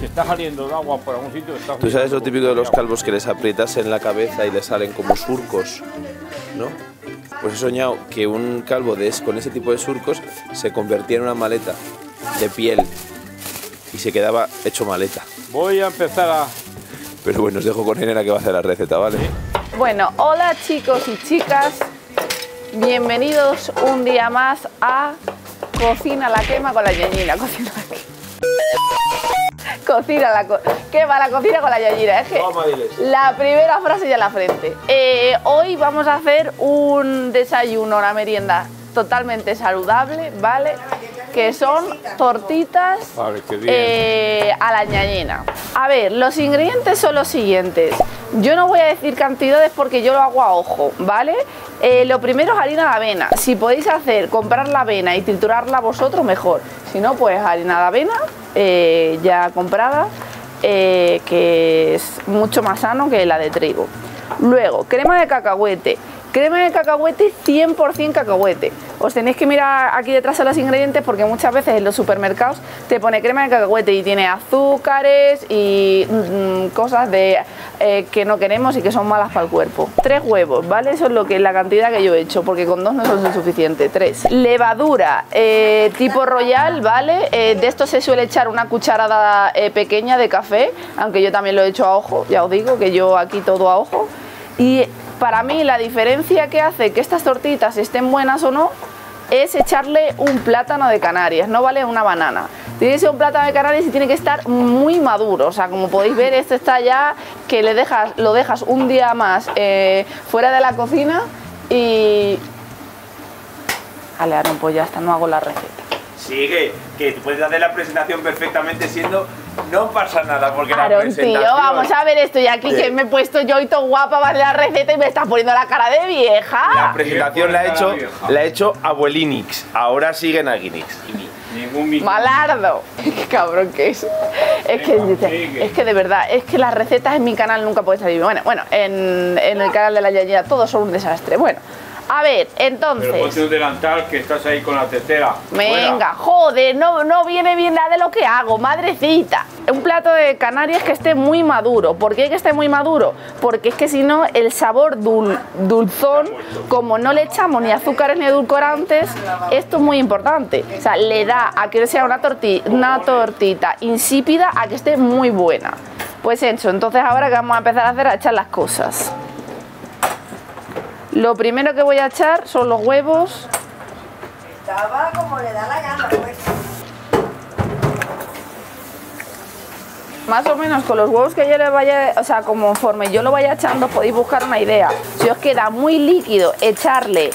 Si está saliendo el agua por algún sitio... Está... ¿Tú sabes lo típico de los calvos que les aprietas en la cabeza y les salen como surcos, no? Pues he soñado que un calvo con ese tipo de surcos se convertía en una maleta de piel y se quedaba hecho maleta. Voy a empezar a... Pero bueno, os dejo con Elena, que va a hacer la receta, ¿vale? Bueno, hola chicos y chicas, bienvenidos un día más a Cocina la Quema con la Yayina. Quema la cocina con la Yayina. Es que la primera frase ya en la frente. Hoy vamos a hacer un desayuno, una merienda totalmente saludable, ¿vale? Que son tortitas a la Yayina. A ver, los ingredientes son los siguientes. Yo no voy a decir cantidades porque yo lo hago a ojo, ¿vale? Lo primero es harina de avena. Si podéis comprar la avena y triturarla vosotros, mejor. Si no, pues harina de avena ya comprada, que es mucho más sano que la de trigo. Luego, crema de cacahuete. Crema de cacahuete 100% cacahuete. Os tenéis que mirar aquí detrás a los ingredientes porque muchas veces en los supermercados te pone crema de cacahuete y tiene azúcares y cosas que no queremos y que son malas para el cuerpo. 3 huevos, ¿vale? Eso es la cantidad que yo he hecho porque con 2 no son suficiente. 3. Levadura tipo royal, ¿vale? De esto se suele echar una cucharada pequeña de café, aunque yo también lo he hecho a ojo, ya os digo que yo aquí todo a ojo. Y para mí la diferencia que hace que estas tortitas estén buenas o no es echarle un plátano de Canarias, no vale una banana. Tiene que ser un plátano de Canarias y tiene que estar muy maduro, o sea, como podéis ver, este está ya que lo dejas un día más fuera de la cocina y... Vale, Aaron, pues ya está, no hago la receta. Sigue, que tú puedes hacer la presentación perfectamente siendo... No pasa nada porque Aaron, la presentación... tío, vamos a ver esto. Y aquí que me he puesto yo y todo guapa para la receta y me estás poniendo la cara de vieja. La presentación la ha hecho Abuelinix. Ahora sigue Naginixx. Malardo. Qué cabrón que es. Es que de verdad, es que las recetas en mi canal nunca pueden salir. Bueno, en el canal de la Yayina todos son un desastre. Bueno. A ver, entonces... Pero ponte un delantal que estás ahí con la tetera. Venga, joder, no viene bien nada de lo que hago, madrecita. Un plato de Canarias que esté muy maduro. ¿Por qué que esté muy maduro? Porque es que si no, el sabor dulzón, como no le echamos ni azúcares ni edulcorantes, esto es muy importante. O sea, le da a que sea una tortita insípida a que esté muy buena. Pues eso, entonces ahora que vamos a empezar a hacer, a echar las cosas. Lo primero que voy a echar son los huevos. Estaba como le da la gana, pues. Más o menos con los huevos que yo le vaya, o sea, conforme yo lo vaya echando, podéis buscar una idea. Si os queda muy líquido, echarle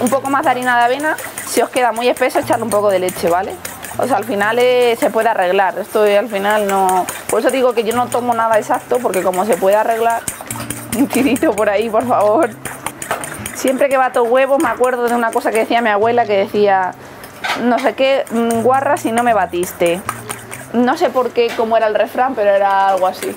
un poco más de harina de avena. Si os queda muy espeso, echarle un poco de leche, ¿vale? O sea, al final se puede arreglar. Esto al final no... Por eso digo que yo no tomo nada exacto, porque como se puede arreglar... Un tirito por ahí, por favor. Siempre que bato huevos me acuerdo de una cosa que decía mi abuela, que decía: no sé qué, guarra si no me batiste. No sé por qué, cómo era el refrán, pero era algo así.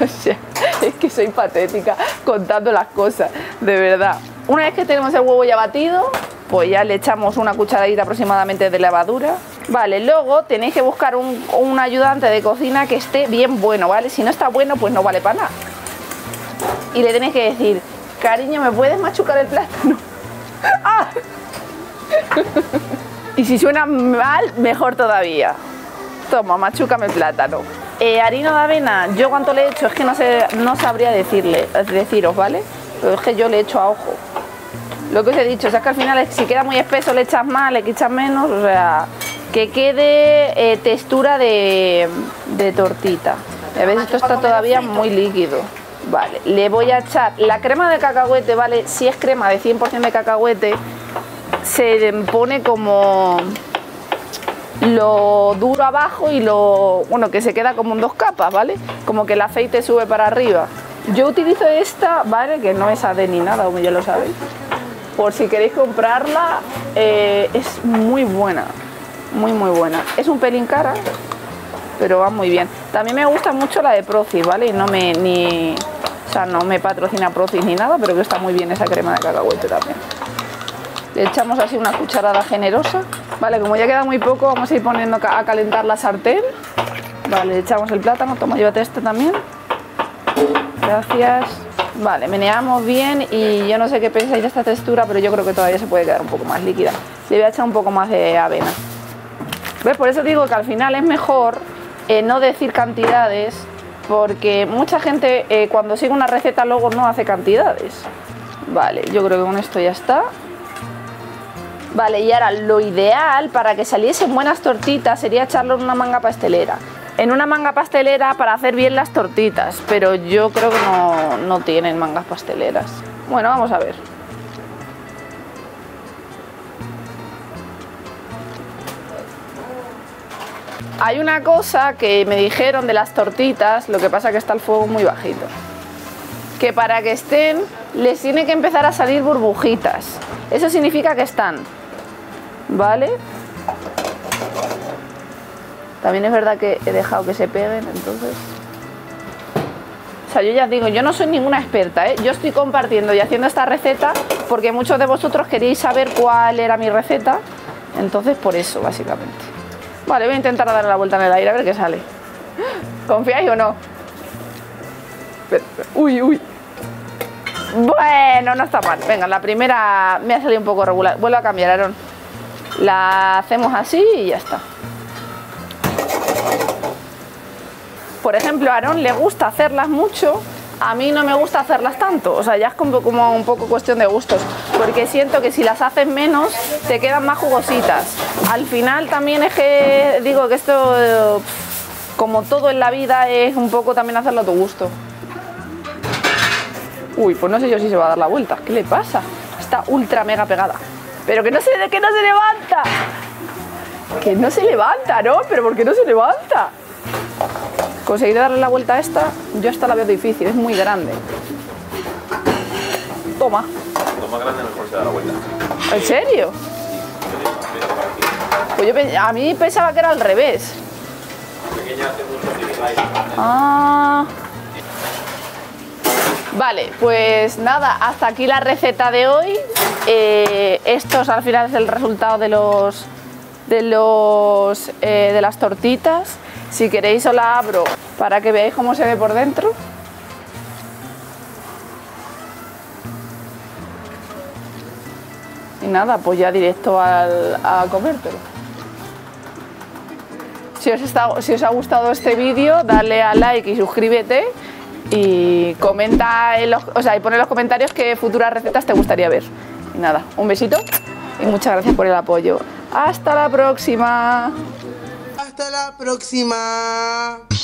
O sea, es que soy patética contando las cosas, de verdad. Una vez que tenemos el huevo ya batido, pues ya le echamos una cucharadita aproximadamente de levadura. Vale, luego tenéis que buscar un ayudante de cocina que esté bien bueno, ¿vale? Si no está bueno, pues no vale para nada. Y le tenéis que decir: cariño, ¿me puedes machucar el plátano? ¡Ah! Y si suena mal, mejor todavía. Toma, machúcame el plátano. Harina de avena, ¿yo cuánto le he hecho? Es que no sabría deciros, ¿vale? Pero es que yo le echo a ojo. Lo que os he dicho, o sea, es que al final si queda muy espeso le echas más, le echas menos, o sea, que quede textura de tortita. A ver, esto está todavía muy líquido. Vale, le voy a echar la crema de cacahuete, ¿vale? Si es crema de 100% de cacahuete, se pone como lo duro abajo y lo... Bueno, que se queda como en 2 capas, ¿vale? Como que el aceite sube para arriba. Yo utilizo esta, ¿vale? Que no es AD ni nada, como ya lo sabéis. Por si queréis comprarla, es muy buena, muy buena. Es un pelín cara, pero va muy bien. También me gusta mucho la de Procis, ¿vale? Y no me patrocina Procis ni nada, pero que está muy bien esa crema de cacahuete también. Le echamos así una cucharada generosa. Vale, como ya queda muy poco, vamos a ir poniendo a calentar la sartén. Vale, le echamos el plátano. Toma, llévate este también. Gracias. Vale, meneamos bien y yo no sé qué pensáis de esta textura, pero yo creo que todavía se puede quedar un poco más líquida. Le voy a echar un poco más de avena. ¿Ves? Por eso digo que al final es mejor no decir cantidades, porque mucha gente cuando sigue una receta luego no hace cantidades. Vale, yo creo que con esto ya está. Vale, y ahora lo ideal para que saliesen buenas tortitas sería echarlo en una manga pastelera. En una manga pastelera para hacer bien las tortitas, pero yo creo que no tienen mangas pasteleras. Bueno, vamos a ver. Hay una cosa que me dijeron de las tortitas, lo que pasa que está el fuego muy bajito, que para que estén les tiene que empezar a salir burbujitas. Eso significa que están, ¿vale? También es verdad que he dejado que se peguen, entonces... O sea, yo ya os digo, yo no soy ninguna experta, ¿eh? Yo estoy compartiendo y haciendo esta receta porque muchos de vosotros queríais saber cuál era mi receta, entonces por eso, básicamente. Vale, voy a intentar darle la vuelta en el aire a ver qué sale. ¿Confiáis o no? Uy, uy. Bueno, no está mal. Venga, la primera me ha salido un poco regular. Vuelvo a cambiar, Aaron. La hacemos así y ya está. Por ejemplo, a Aaron le gusta hacerlas mucho. A mí no me gusta hacerlas tanto, o sea, ya es como un poco cuestión de gustos, porque siento que si las haces menos, te quedan más jugositas. Al final también es que, digo que esto, como todo en la vida, es un poco también hacerlo a tu gusto. Uy, pues no sé yo si se va a dar la vuelta, ¿qué le pasa? Está ultra mega pegada. Pero que no se levanta. Que no se levanta, ¿no? Pero ¿por qué no se levanta? Conseguiré darle la vuelta a esta, yo esta la veo difícil, es muy grande. Toma. Lo más grande mejor se da la vuelta. ¿En serio? Pues yo a mí pensaba que era al revés. Ah. Vale, pues nada, hasta aquí la receta de hoy. Estos al final es el resultado de las tortitas. Si queréis os la abro para que veáis cómo se ve por dentro. Y nada, pues ya directo a comértelo. Si os ha gustado este vídeo, dale a like y suscríbete. Y comenta y pon en los comentarios qué futuras recetas te gustaría ver. Y nada, un besito y muchas gracias por el apoyo. ¡Hasta la próxima! ¡Hasta la próxima!